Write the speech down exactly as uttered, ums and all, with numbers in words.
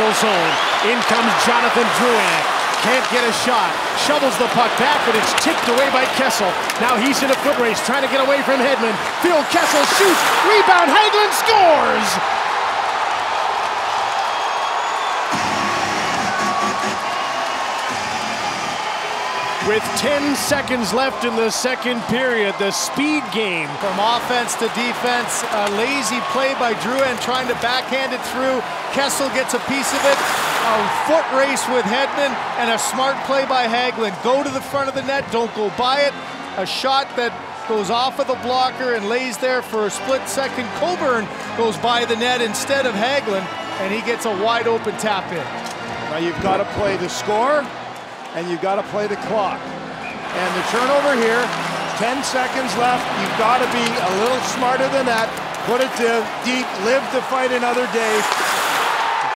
neutral zone. In comes Jonathan Drouin. Can't get a shot. Shovels the puck back, but it's tipped away by Kessel. Now he's in a foot race, trying to get away from Hedman. Phil Kessel shoots. Rebound. Hagelin scores! With ten seconds left in the second period, the speed game. From offense to defense, a lazy play by Drouin trying to backhand it through. Kessel gets a piece of it. A foot race with Hedman and a smart play by Hagelin. Go to the front of the net, don't go by it. A shot that goes off of the blocker and lays there for a split second. Coburn goes by the net instead of Hagelin, and he gets a wide open tap in. Now you've got to play the score, and you've got to play the clock. And the turnover here, ten seconds left. You've got to be a little smarter than that. Put it deep, live to fight another day.